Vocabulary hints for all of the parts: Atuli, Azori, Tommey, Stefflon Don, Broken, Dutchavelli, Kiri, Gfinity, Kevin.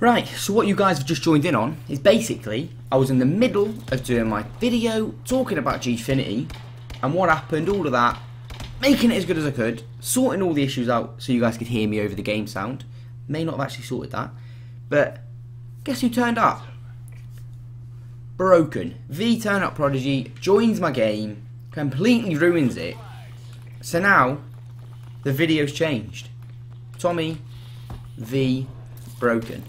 Right, so what you guys have just joined in on is basically I was in the middle of doing my video talking about Gfinity and what happened, all of that, making it as good as I could, sorting all the issues out so you guys could hear me over the game sound. May not have actually sorted that, but guess who turned up? Broken. The turn up prodigy joins my game, completely ruins it. So now the video's changed. Tommey v Broken.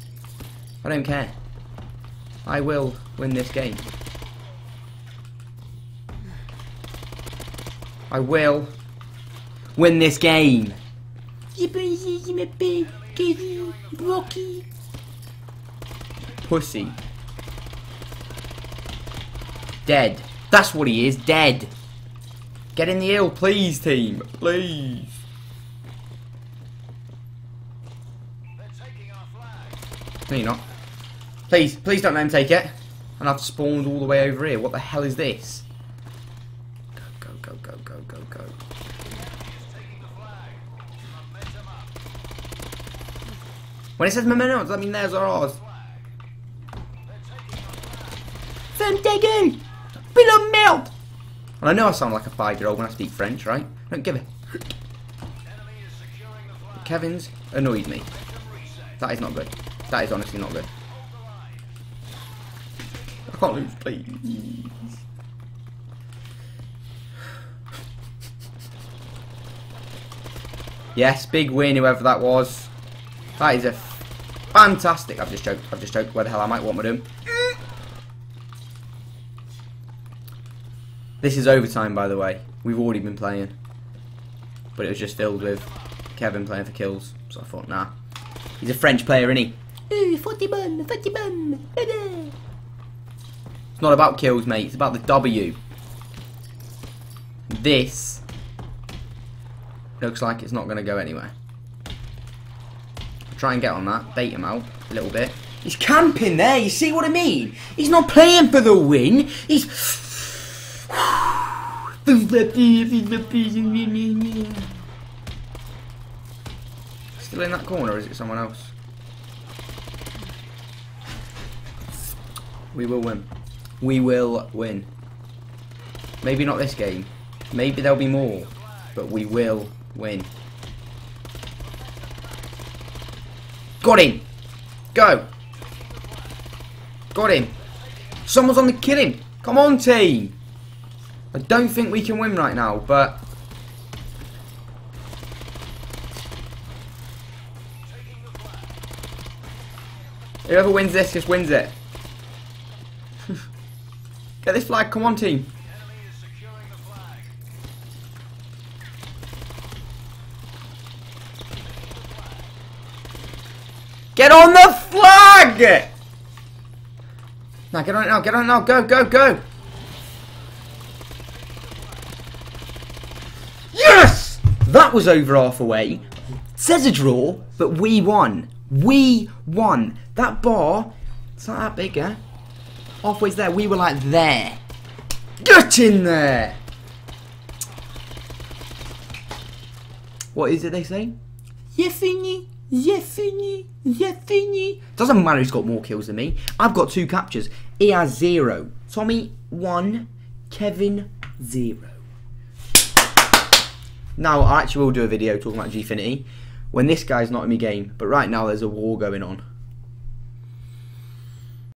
I don't care. I will win this game. I will win this game. Pussy. Dead. That's what he is. Dead. Get in the hill, please, team. Please. No, you're not. Please, please don't let him take it. And I've spawned all the way over here. What the hell is this? Go, go, go, go, go, go, go. When it says momentum, does that mean theirs are ours? Femme taken! Below melt! And I know I sound like a 5-year-old when I speak French, right? I don't give a... Kevin's annoyed me. That is not good. That is honestly not good. I can't lose, please. Yes, big win, whoever that was. That is a fantastic... I've just choked. I've just choked. Where the hell am I? What am I doing? This is overtime, by the way. We've already been playing. But it was just filled with Kevin playing for kills. So I thought, nah. He's a French player, isn't he? Ooh, 40 bum. It's not about kills, mate. It's about the W. This looks like it's not going to go anywhere. Try and get on that. Bait him out a little bit. He's camping there. You see what I mean? He's not playing for the win. He's... Still in that corner, or is it someone else? We will win. We will win. Maybe not this game. Maybe there'll be more. But we will win. Got him. Go. Got him. Someone's on the kill him. Come on, team. I don't think we can win right now, but... Whoever wins this just wins it. Get this flag, come on, team. Get on the flag! Now get on it now, get on it now, go, go, go! Yes! That was over half away. Says a draw, but we won. We won. That bar, it's not that big, eh? Halfway's there, we were like there. Get in there! What is it they say? You're fini, you're fini, you're fini. Doesn't matter who's got more kills than me. I've got 2 captures. He has 0. Tommey 1, Kevin 0. Now I actually will do a video talking about Gfinity when this guy's not in my game, but right now there's a war going on.